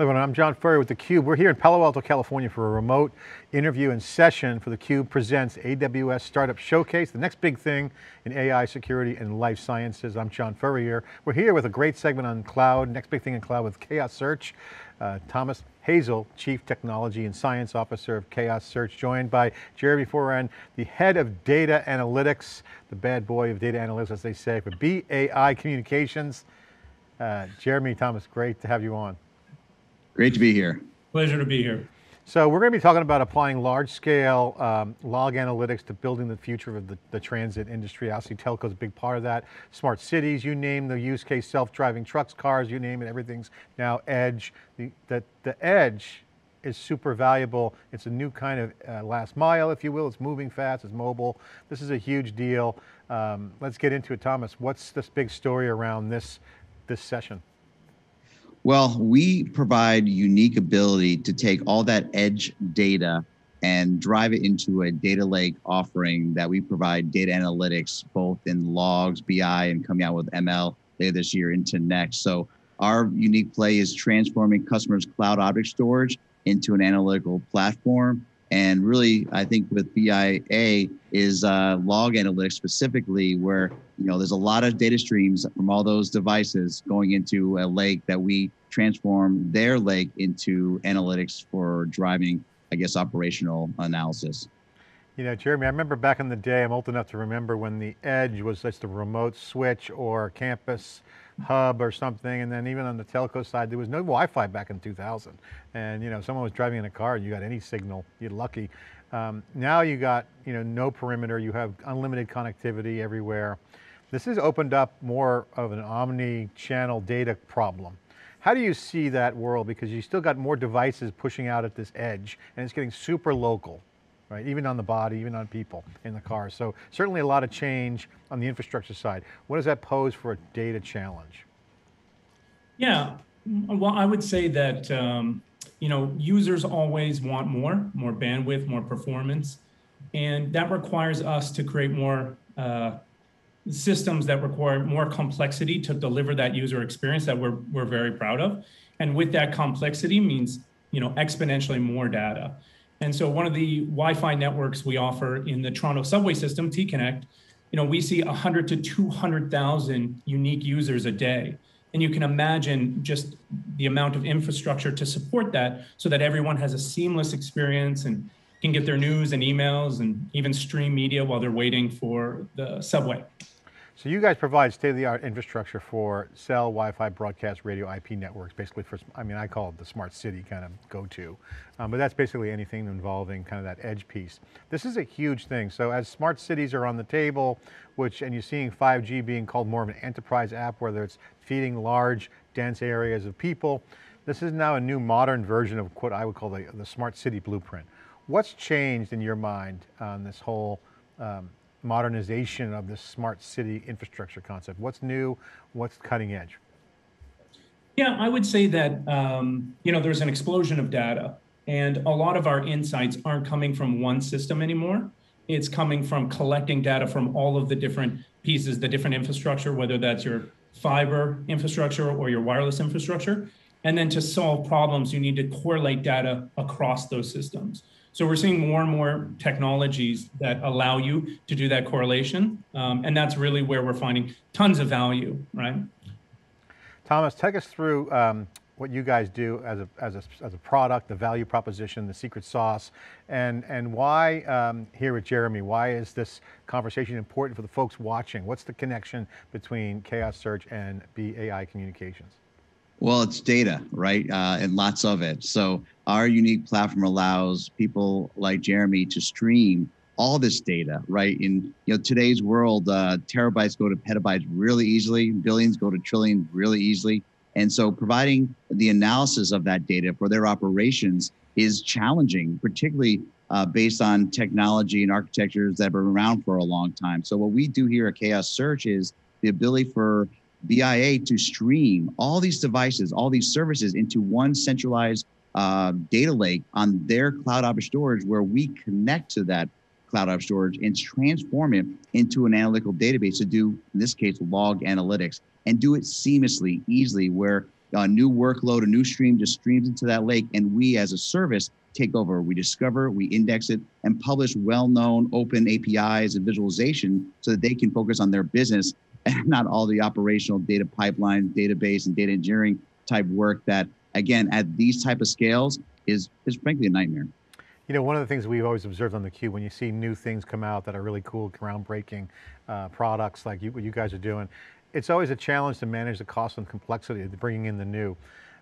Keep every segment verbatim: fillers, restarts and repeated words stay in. Hello everyone, I'm John Furrier with theCUBE. We're here in Palo Alto, California for a remote interview and session for theCUBE Presents A W S Startup Showcase, the next big thing in A I security and life sciences. I'm John Furrier. We're here with a great segment on cloud, next big thing in cloud with Chaos Search. Uh, Thomas Hazel, Chief Technology and Science Officer of Chaos Search, joined by Jeremy Foran, the Head of Data Analytics, the bad boy of data analytics, as they say, for B A I Communications. Uh, Jeremy, Thomas, great to have you on. Great to be here. Pleasure to be here. So we're going to be talking about applying large scale um, log analytics to building the future of the, the transit industry. Obviously telco is a big part of that. Smart cities, you name the use case, self-driving trucks, cars, you name it, everything's now edge. The, the, the edge is super valuable. It's a new kind of uh, last mile, if you will. It's moving fast, it's mobile. This is a huge deal. Um, let's get into it, Thomas. What's this big story around this, this session? Well, we provide unique ability to take all that edge data and drive it into a data lake offering that we provide data analytics, both in logs, B I, and coming out with M L later this year into next. So our unique play is transforming customers' cloud object storage into an analytical platform. And really, I think with B I A is uh, log analytics specifically, where you know there's a lot of data streams from all those devices going into a lake that we transform their lake into analytics for driving, I guess, operational analysis. You know, Jeremy, I remember back in the day, I'm old enough to remember when the edge was just a remote switch or campus hub or something, and then even on the telco side, there was no Wi-Fi back in two thousand. And you know, someone was driving in a car and you got any signal, you're lucky. Um, now you got, you know, no perimeter, you have unlimited connectivity everywhere. This has opened up more of an omni-channel data problem. How do you see that world? Because you still got more devices pushing out at this edge and it's getting super local, right? Even on the body, even on people in the car. So certainly a lot of change on the infrastructure side. What does that pose for a data challenge? Yeah, well, I would say that, um, you know, users always want more, more bandwidth, more performance. And that requires us to create more uh, systems that require more complexity to deliver that user experience that we're, we're very proud of. And with that complexity means, you know, exponentially more data. And so one of the Wi-Fi networks we offer in the Toronto subway system, T-Connect, you know, we see one hundred to two hundred thousand unique users a day. And you can imagine just the amount of infrastructure to support that so that everyone has a seamless experience and can get their news and emails and even stream media while they're waiting for the subway. So you guys provide state-of-the-art infrastructure for cell, Wi-Fi, broadcast, radio, I P networks, basically for, I mean, I call it the smart city kind of go-to, um, but that's basically anything involving kind of that edge piece. This is a huge thing. So as smart cities are on the table, which, and you're seeing five G being called more of an enterprise app, whether it's feeding large, dense areas of people, this is now a new modern version of what I would call the, the smart city blueprint. What's changed in your mind on this whole, um, modernization of this smart city infrastructure concept? What's new, what's cutting edge? Yeah, I would say that, um, you know, there's an explosion of data and a lot of our insights aren't coming from one system anymore. It's coming from collecting data from all of the different pieces, the different infrastructure, whether that's your fiber infrastructure or your wireless infrastructure. And then to solve problems, you need to correlate data across those systems. So we're seeing more and more technologies that allow you to do that correlation. Um, and that's really where we're finding tons of value, right? Thomas, take us through um, what you guys do as a, as, a, as a product, the value proposition, the secret sauce, and, and why, um, here with Jeremy, why is this conversation important for the folks watching? What's the connection between Chaos Search and B A I Communications? Well, it's data, right? Uh, and lots of it. So our unique platform allows people like Jeremy to stream all this data, right? In you know today's world, uh, terabytes go to petabytes really easily, billions go to trillions really easily. And so providing the analysis of that data for their operations is challenging, particularly uh, based on technology and architectures that have been around for a long time. So what we do here at Chaos Search is the ability for B I A to stream all these devices, all these services into one centralized uh, data lake on their cloud object storage, where we connect to that cloud object storage and transform it into an analytical database to do, in this case, log analytics, and do it seamlessly, easily, where a new workload, a new stream just streams into that lake, and we as a service take over. We discover, we index it, and publish well-known open A P Is and visualization so that they can focus on their business and not all the operational data pipeline, database, and data engineering type work that, again, at these type of scales is, is frankly a nightmare. You know, one of the things we've always observed on theCUBE, when you see new things come out that are really cool, groundbreaking uh, products like you, what you guys are doing, it's always a challenge to manage the cost and complexity of bringing in the new.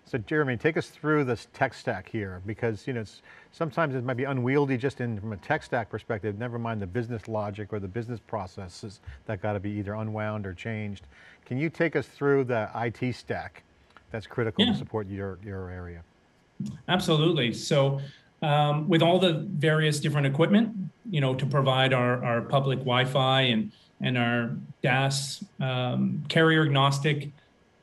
So Jeremy, take us through this tech stack here, because you know it's, sometimes it might be unwieldy just in, from a tech stack perspective, never mind the business logic or the business processes that got to be either unwound or changed. Can you take us through the I T stack that's critical yeah. to support your, your area? Absolutely. So um, with all the various different equipment, you know, to provide our, our public Wi-Fi and, and our D A S, um, carrier agnostic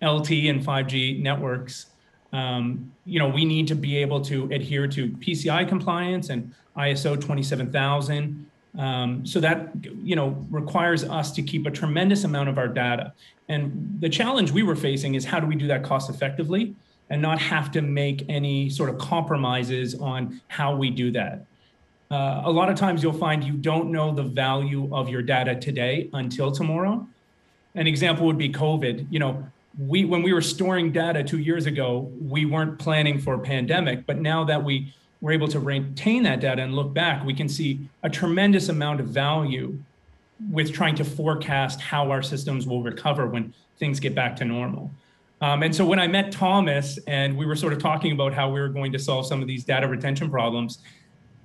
L T and five G networks, Um, you know, we need to be able to adhere to P C I compliance and I S O twenty-seven thousand. Um, so that, you know, requires us to keep a tremendous amount of our data. And the challenge we were facing is how do we do that cost effectively and not have to make any sort of compromises on how we do that. Uh, a lot of times you'll find you don't know the value of your data today until tomorrow. An example would be COVID. You know, we, when we were storing data two years ago, we weren't planning for a pandemic, but now that we were able to retain that data and look back, we can see a tremendous amount of value with trying to forecast how our systems will recover when things get back to normal. Um, and so when I met Thomas and we were sort of talking about how we were going to solve some of these data retention problems,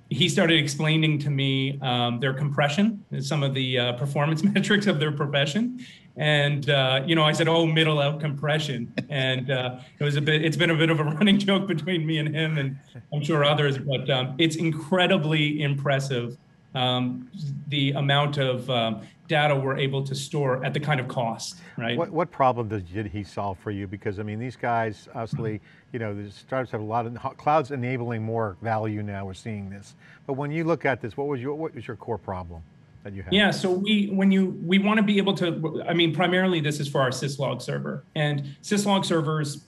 he started explaining to me um, their compression and some of the uh, performance metrics of their profession. And, uh, you know, I said, oh, middle out compression. And uh, it was a bit, it's been a bit of a running joke between me and him, and I'm sure others, but um, it's incredibly impressive, um, the amount of um, data we're able to store at the kind of cost, right? What, what problem did, did he solve for you? Because I mean, these guys, obviously, you know, the startups have a lot of, cloud's enabling more value now, we're seeing this. But when you look at this, what was your, what was your core problem that you had? Yeah, so we, when you, we want to be able to, I mean, primarily this is for our syslog server, and syslog servers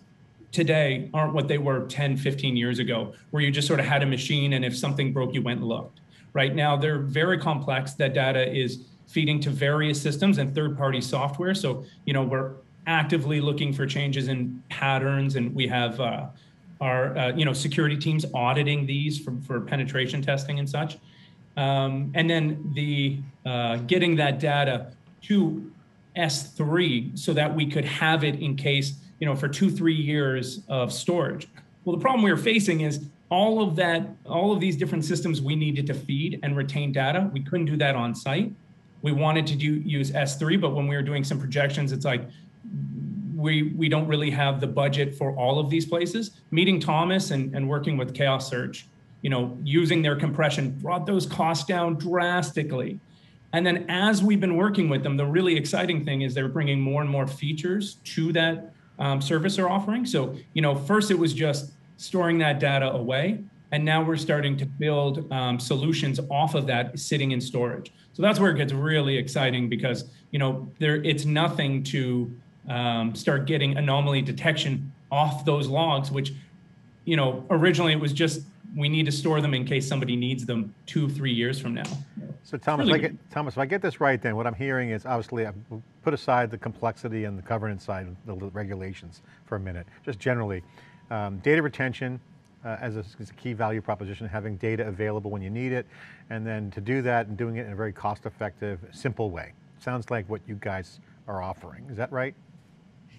today aren't what they were ten, fifteen years ago, where you just sort of had a machine and if something broke, you went and looked. Right now, they're very complex. That data is feeding to various systems and third-party software. So, you know, we're actively looking for changes in patterns, and we have uh, our, uh, you know, security teams auditing these for, for penetration testing and such. Um, and then the uh, getting that data to S three so that we could have it in case, you know, for two, three years of storage. Well, the problem we were facing is all of that, all of these different systems we needed to feed and retain data. We couldn't do that on site. We wanted to do, use S three, but when we were doing some projections, it's like, we, we don't really have the budget for all of these places. Meeting Thomas and, and working with Chaos Search, you know, using their compression brought those costs down drastically. And then as we've been working with them, the really exciting thing is they're bringing more and more features to that um, service they're offering. So, you know, first it was just storing that data away, and now we're starting to build um, solutions off of that sitting in storage. So that's where it gets really exciting, because, you know, there, it's nothing to um, start getting anomaly detection off those logs, which, you know, originally it was just, we need to store them in case somebody needs them two, three years from now. So Thomas, really if I get, Thomas, if I get this right then, what I'm hearing is obviously I put aside the complexity and the governance side of the regulations for a minute, just generally. Um, data retention uh, as, a, as a key value proposition, having data available when you need it, and then to do that and doing it in a very cost-effective, simple way. Sounds like what you guys are offering, is that right?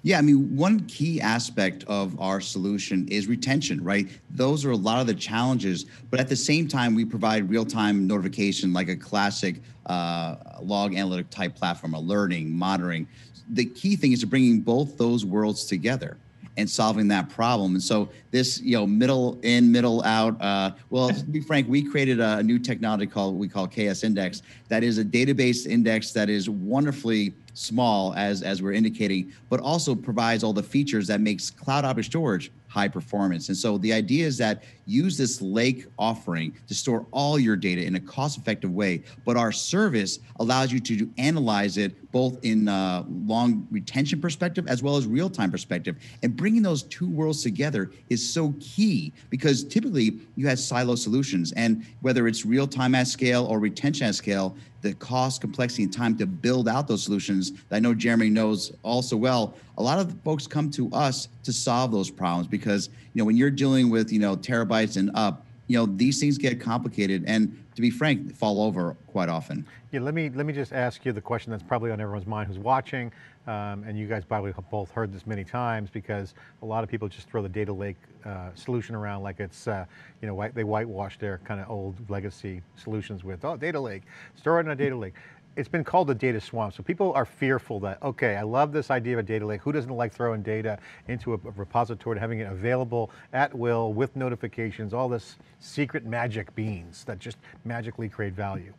Yeah, I mean, one key aspect of our solution is retention, right? Those are a lot of the challenges, but at the same time, we provide real-time notification like a classic uh, log analytic type platform, alerting, monitoring. The key thing is bringing both those worlds together and solving that problem. And so this, you know, middle in, middle out, uh, well, to be frank, we created a new technology called, we call K S Index, that is a database index that is wonderfully small, as, as we're indicating, but also provides all the features that makes cloud object storage high performance. And so the idea is that use this lake offering to store all your data in a cost-effective way, but our service allows you to analyze it both in a long retention perspective as well as real-time perspective. And bringing those two worlds together is so key, because typically you have silo solutions, and whether it's real-time at scale or retention at scale, the cost, complexity, and time to build out those solutions that I know Jeremy knows also well. A lot of folks come to us to solve those problems because, you know, when you're dealing with, you know, terabytes and up, you know, these things get complicated and, to be frank, they fall over quite often. Yeah, let me let me just ask you the question that's probably on everyone's mind who's watching, um, and you guys probably have both heard this many times, because a lot of people just throw the data lake uh, solution around like it's, uh, you know, white, they whitewash their kind of old legacy solutions with, oh, data lake, store it in a data lake. It's been called a data swamp. So people are fearful that, okay, I love this idea of a data lake. Who doesn't like throwing data into a repository, having it available at will with notifications, all this secret magic beans that just magically create value.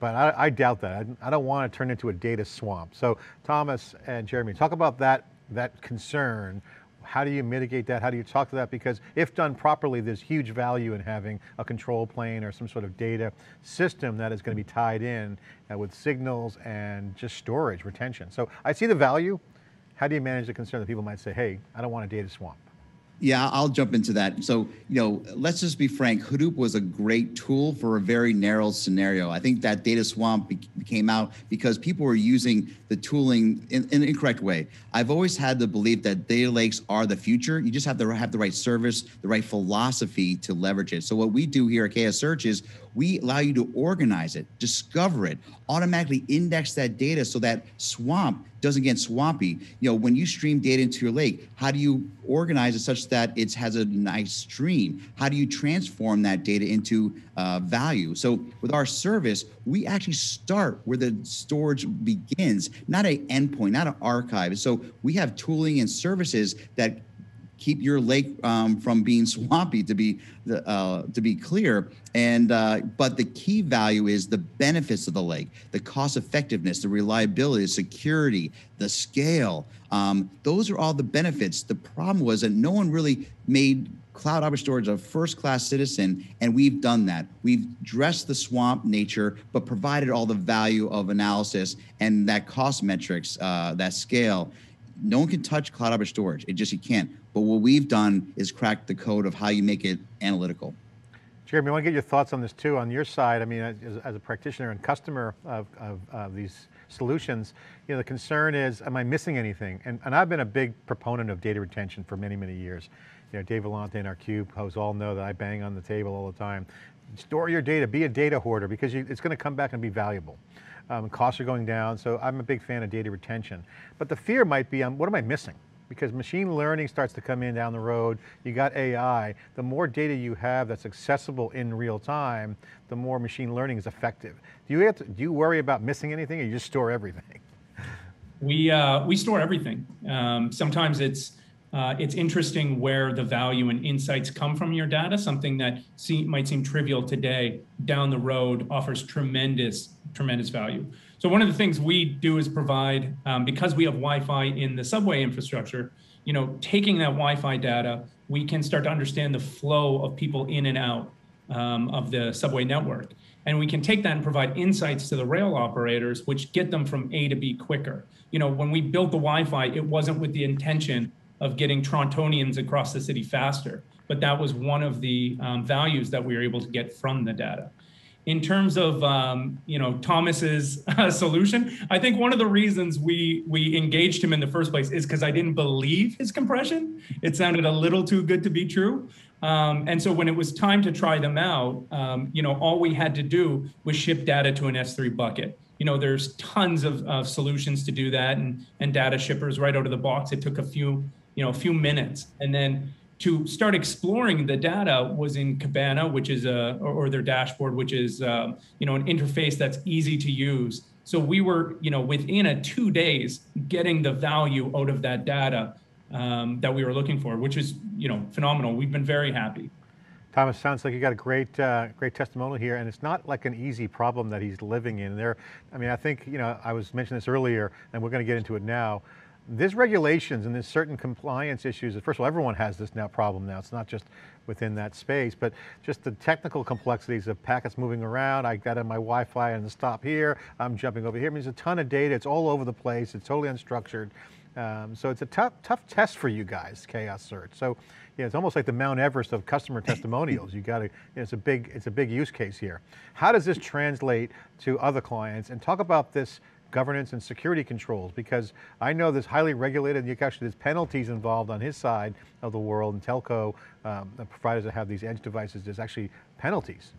But I, I doubt that. I, I don't want to turn into a data swamp. So Thomas and Jeremy, talk about that, that concern. How do you mitigate that? How do you talk to that? Because if done properly, there's huge value in having a control plane or some sort of data system that is going to be tied in uh, with signals and just storage, retention. So I see the value. How do you manage the concern that people might say, hey, I don't want a data swamp? Yeah, I'll jump into that. So, you know, let's just be frank, Hadoop was a great tool for a very narrow scenario. I think that data swamp be came out because people were using the tooling in, in an incorrect way. I've always had the belief that data lakes are the future. You just have to have the right service, the right philosophy to leverage it. So what we do here at Chaos Search is we allow you to organize it, discover it, automatically index that data so that swamp doesn't get swampy. You know, when you stream data into your lake, how do you organize it such that it has a nice stream? How do you transform that data into uh, value? So with our service, we actually start where the storage begins, not an endpoint, not an archive. So we have tooling and services that keep your lake um, from being swampy, to be the, uh, to be clear. And uh, but the key value is the benefits of the lake, the cost effectiveness, the reliability, the security, the scale. Um, those are all the benefits. The problem was that no one really made cloud object storage a first-class citizen, and we've done that. We've dressed the swamp nature, but provided all the value of analysis and that cost metrics, uh, that scale. No one can touch cloud object storage. It just, you can't. But what we've done is crack the code of how you make it analytical. Jeremy, I want to get your thoughts on this too. On your side, I mean, as, as a practitioner and customer of, of, of these solutions, you know, the concern is, am I missing anything? And, and I've been a big proponent of data retention for many, many years. You know, Dave Vellante and our CUBE hosts all know that I bang on the table all the time. Store your data, be a data hoarder, because you, it's going to come back and be valuable. Um, costs are going down, so I'm a big fan of data retention. But the fear might be, um, what am I missing? Because machine learning starts to come in down the road, you got A I, the more data you have that's accessible in real time, the more machine learning is effective. Do you, have to, do you worry about missing anything, or you just store everything? We, uh, we store everything. Um, sometimes it's, uh, it's interesting where the value and insights come from your data. Something that see, might seem trivial today, down the road offers tremendous, tremendous value. So one of the things we do is provide, um, because we have Wi-Fi in the subway infrastructure, you know, taking that Wi-Fi data, we can start to understand the flow of people in and out um, of the subway network. And we can take that and provide insights to the rail operators, which get them from A to B quicker. You know, when we built the Wi-Fi, it wasn't with the intention of getting Torontonians across the city faster, but that was one of the um, values that we were able to get from the data. In terms of um, you know, Thomas's uh, solution, I think one of the reasons we we engaged him in the first place is because I didn't believe his compression. It sounded a little too good to be true, um, and so when it was time to try them out, um, you know, all we had to do was ship data to an S three bucket. You know, there's tons of, of solutions to do that, and and data shippers right out of the box. It took a few you know a few minutes, and then to start exploring the data was in Cabana, which is a, or their dashboard, which is, um, you know, an interface that's easy to use. So we were, you know, within a two days getting the value out of that data um, that we were looking for, which is, you know, phenomenal. We've been very happy. Thomas, sounds like you got a great, uh, great testimonial here, and it's not like an easy problem that he's living in there. I mean, I think, you know, I was mentioning this earlier, and we're going to get into it now. There's regulations and there's certain compliance issues. First of all, everyone has this now problem now. It's not just within that space, but just the technical complexities of packets moving around. I got on my Wi-Fi and stop here. I'm jumping over here. I mean, there's a ton of data. It's all over the place. It's totally unstructured. Um, so it's a tough, tough test for you guys, Chaos Search. So yeah, it's almost like the Mount Everest of customer testimonials. You got to, you know, it's a big, it's a big use case here. How does this translate to other clients? And talk about this governance and security controls, because I know this highly regulated, you actually there's penalties involved on his side of the world, and telco um, the providers that have these edge devices, there's actually penalties.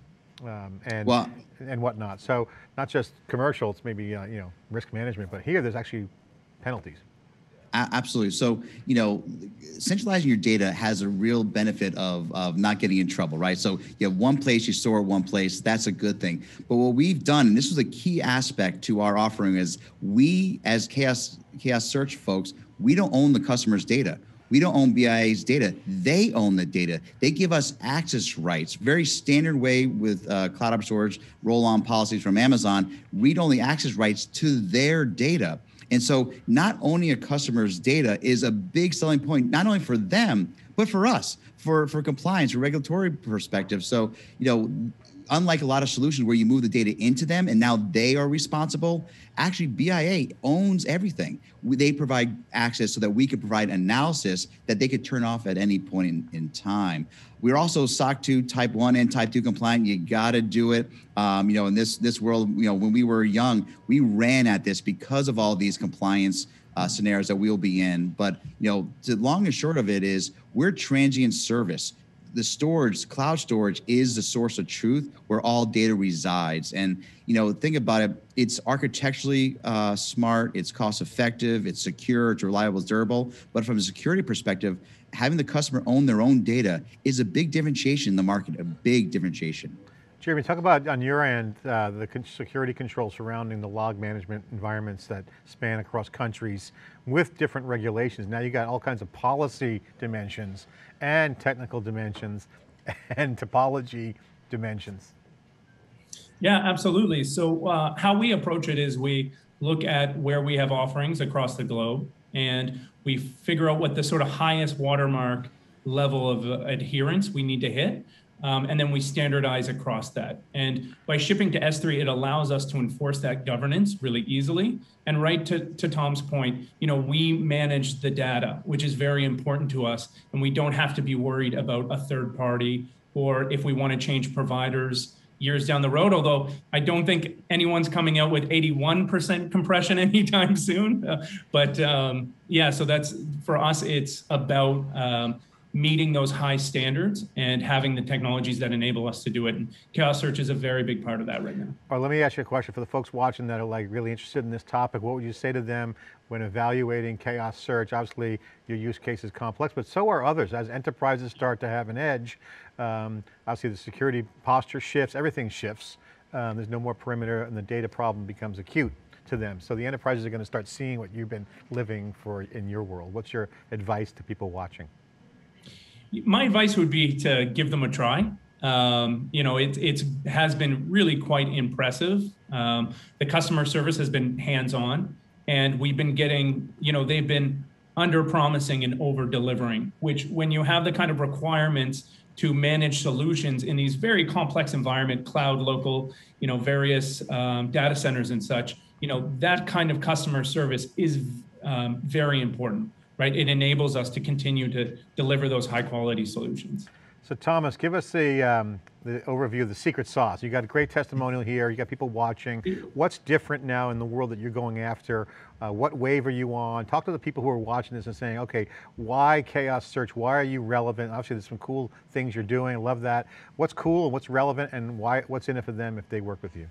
Um, and well, and whatnot. So not just commercial, it's maybe uh, you know risk management, but here there's actually penalties. Absolutely. So, you know, centralizing your data has a real benefit of, of not getting in trouble, right? So you have one place, you store one place, that's a good thing. But what we've done, and this was a key aspect to our offering, is we, as Chaos, Chaos Search folks, we don't own the customer's data. We don't own B I A's data. They own the data. They give us access rights, very standard way with uh, cloud app storage, roll-on policies from Amazon, read-only access rights to their data. And so not owning a customer's data is a big selling point, not only for them, but for us, for, for compliance, for regulatory perspective. So, you know, unlike a lot of solutions where you move the data into them and now they are responsible, actually B I A owns everything. They provide access so that we could provide analysis that they could turn off at any point in, in time. We're also S O C two type one and type two compliant. You got to do it. Um, you know, in this, this world, you know, when we were young, we ran at this because of all these compliance uh, scenarios that we'll be in. But, you know, the long and short of it is we're transient service. The storage, cloud storage, is the source of truth where all data resides. And, you know, think about it, it's architecturally uh, smart, it's cost effective, it's secure, it's reliable, it's durable. But from a security perspective, having the customer own their own data is a big differentiation in the market, a big differentiation. Jeremy, talk about on your end, uh, the con security controls surrounding the log management environments that span across countries with different regulations. Now you got all kinds of policy dimensions and technical dimensions and topology dimensions. Yeah, absolutely. So uh, how we approach it is we look at where we have offerings across the globe, and we figure out what the sort of highest watermark level of uh, adherence we need to hit. Um, and then we standardize across that. And by shipping to S three, it allows us to enforce that governance really easily. And right to, to Tom's point, you know, we manage the data, which is very important to us. And we don't have to be worried about a third party or if we want to change providers years down the road, although I don't think anyone's coming out with eighty-one percent compression anytime soon. Uh, but um, yeah, so that's, for us, it's about, um, meeting those high standards and having the technologies that enable us to do it. And Chaos Search is a very big part of that right now. All right, let me ask you a question for the folks watching that are like really interested in this topic. What would you say to them when evaluating Chaos Search? Obviously your use case is complex, but so are others. As enterprises start to have an edge, um, obviously the security posture shifts, everything shifts. Um, there's no more perimeter and the data problem becomes acute to them. So the enterprises are going to start seeing what you've been living for in your world. What's your advice to people watching? My advice would be to give them a try. Um, you know, it it's, has been really quite impressive. Um, the customer service has been hands-on, and we've been getting, you know, they've been under-promising and over-delivering, which when you have the kind of requirements to manage solutions in these very complex environment, cloud, local, you know, various um, data centers and such, you know, that kind of customer service is um, very important. Right? It enables us to continue to deliver those high quality solutions. So Thomas, give us the, um, the overview of the secret sauce. You got a great testimonial here, you got people watching. What's different now in the world that you're going after? Uh, what wave are you on? Talk to the people who are watching this and saying, okay, why Chaos Search? Why are you relevant? Obviously there's some cool things you're doing, I love that. What's cool and what's relevant, and why? What's in it for them if they work with you?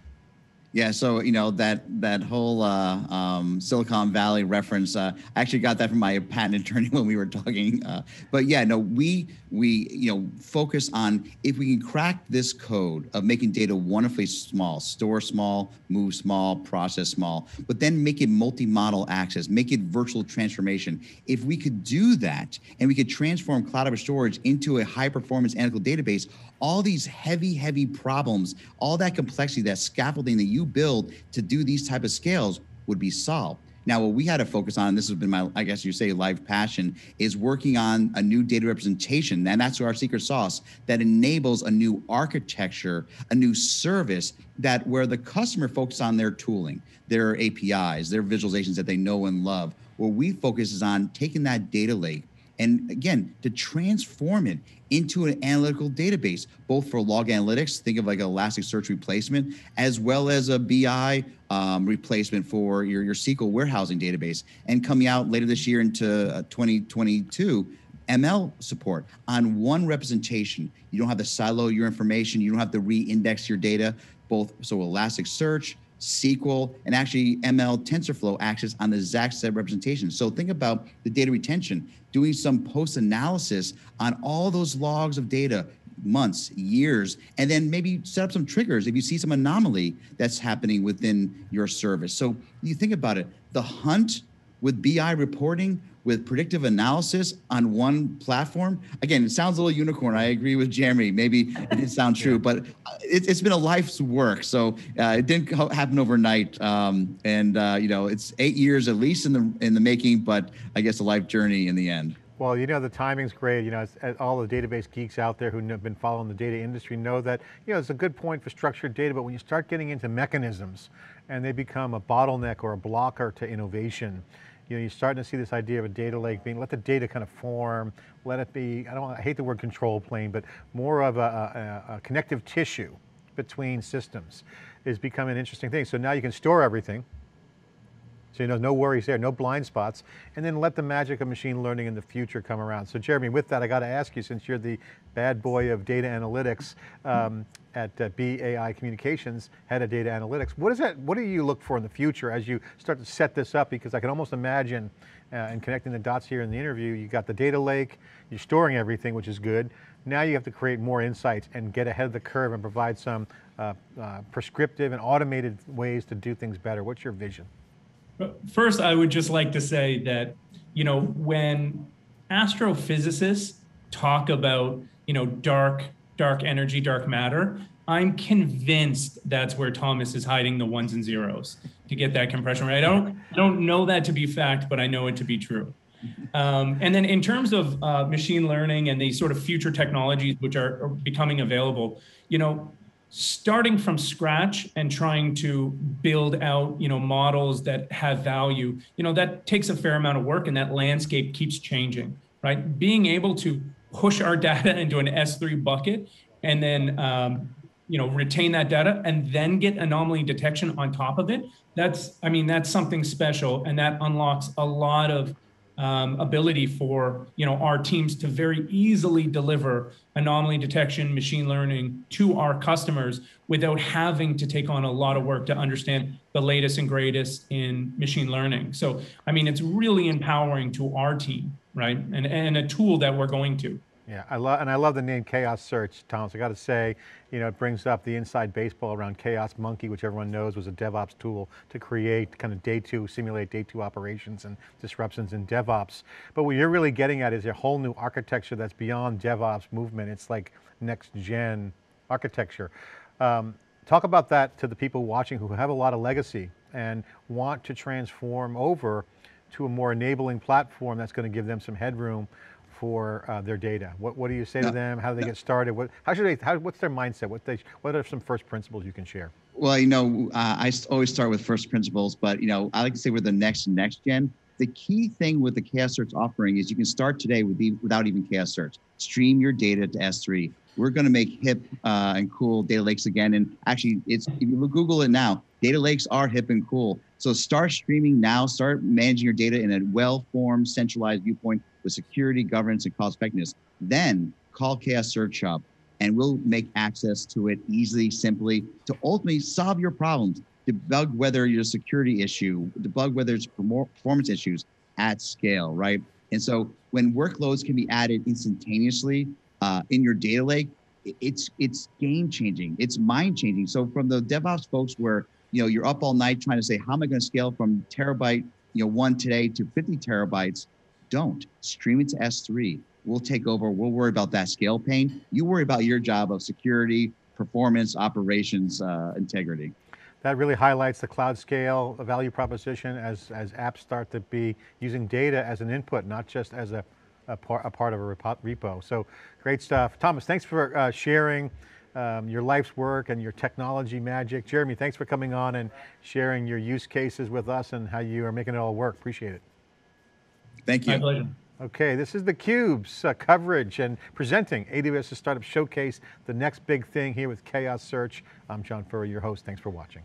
Yeah, so, you know, that that whole uh, um, Silicon Valley reference, uh, I actually got that from my patent attorney when we were talking. Uh, but yeah, no, we, we, you know, focus on if we can crack this code of making data wonderfully small, store small, move small, process small, but then make it multi-model access, make it virtual transformation. If we could do that, and we could transform cloud app storage into a high-performance analytical database, all these heavy, heavy problems, all that complexity, that scaffolding that you build to do these type of scales would be solved. Now, what we had to focus on, and this has been my, I guess you say, life passion, is working on a new data representation. And that's our secret sauce that enables a new architecture, a new service that where the customer focuses on their tooling, their A P Is, their visualizations that they know and love. Where we focus is on taking that data lake and again, to transform it into an analytical database, both for log analytics, think of like an Elasticsearch replacement, as well as a B I um, replacement for your, your S Q L warehousing database. And coming out later this year into uh, twenty twenty-two, M L support on one representation. You don't have to silo your information. You don't have to re-index your data, both so Elasticsearch, S Q L, and actually M L TensorFlow access on the exact set representation. So think about the data retention, doing some post-analysis on all those logs of data, months, years, and then maybe set up some triggers if you see some anomaly that's happening within your service. So you think about it, the hunt with B I reporting, with predictive analysis on one platform. Again, it sounds a little unicorn. I agree with Jeremy. Maybe it didn't sound true, yeah. but it, it's been a life's work. So uh, it didn't happen overnight. Um, and uh, you know, it's eight years at least in the in the making, but I guess a life journey in the end. Well, you know, the timing's great. You know, it's, all the database geeks out there who have been following the data industry know that, you know, it's a good point for structured data, but when you start getting into mechanisms and they become a bottleneck or a blocker to innovation, you know, you're starting to see this idea of a data lake being, let the data kind of form, let it be, I don't, I hate the word control plane, but more of a, a, a connective tissue between systems is becoming an interesting thing. So now you can store everything, so you know, no worries there, no blind spots, and then let the magic of machine learning in the future come around. So Jeremy, with that, I got to ask you, since you're the bad boy of data analytics um, at uh, B A I Communications, head of data analytics, what is that? What do you look for in the future as you start to set this up? Because I can almost imagine, uh, and connecting the dots here in the interview, you got the data lake, you're storing everything, which is good. Now you have to create more insights and get ahead of the curve and provide some uh, uh, prescriptive and automated ways to do things better. What's your vision? First, I would just like to say that, you know, when astrophysicists talk about, you know, dark, dark energy, dark matter, I'm convinced that's where Thomas is hiding the ones and zeros to get that compression right. I don't, I don't know that to be fact, but I know it to be true. Um, and then in terms of uh, machine learning and these sort of future technologies which are, are becoming available, you know, starting from scratch and trying to build out, you know, models that have value, you know, that takes a fair amount of work, and that landscape keeps changing, right? Being able to push our data into an S three bucket and then, um, you know, retain that data and then get anomaly detection on top of it. That's, I mean, that's something special, and that unlocks a lot of Um, ability for, you know, our teams to very easily deliver anomaly detection, machine learning to our customers without having to take on a lot of work to understand the latest and greatest in machine learning. So, I mean, it's really empowering to our team, right? And, and a tool that we're going to. Yeah, I love, and I love the name Chaos Search, Thomas. I got to say, you know, it brings up the inside baseball around Chaos Monkey, which everyone knows was a DevOps tool to create kind of day two, simulate day two operations and disruptions in DevOps. But what you're really getting at is a whole new architecture that's beyond DevOps movement. It's like next gen architecture. Um, talk about that to the people watching who have a lot of legacy and want to transform over to a more enabling platform that's going to give them some headroom for uh, their data. What, what do you say no, to them? How do they no. get started? What, how should they, how, what's their mindset? What, they, what are some first principles you can share? Well, you know, uh, I always start with first principles, but you know, I like to say we're the next next gen. The key thing with the Chaos Search offering is you can start today with the, without even Chaos Search. Stream your data to S three. We're going to make hip uh, and cool data lakes again. And actually, it's, if you Google it now, data lakes are hip and cool. So start streaming now, start managing your data in a well-formed, centralized viewpoint with security, governance, and cost effectiveness. Then call Chaos Search up, and we'll make access to it easily, simply, to ultimately solve your problems, debug whether you're a security issue, debug whether it's performance issues at scale, right? And so when workloads can be added instantaneously uh, in your data lake, it's, it's game-changing, it's mind-changing. So from the DevOps folks where, you know, you're up all night trying to say, how am I going to scale from terabyte, you know, one today to fifty terabytes, don't. Stream it to S three. We'll take over. We'll worry about that scale pain. You worry about your job of security, performance, operations, uh, integrity. that really highlights the cloud scale value proposition as, as apps start to be using data as an input, not just as a, a, par, a part of a repo. So great stuff. Thomas, thanks for uh, sharing um, your life's work and your technology magic. Jeremy, thanks for coming on and sharing your use cases with us and how you are making it all work. Appreciate it. Thank you. My pleasure. Okay, this is theCUBE's uh, coverage and presenting A W S Startup Showcase, the next big thing here with Chaos Search. I'm John Furrier, your host. Thanks for watching.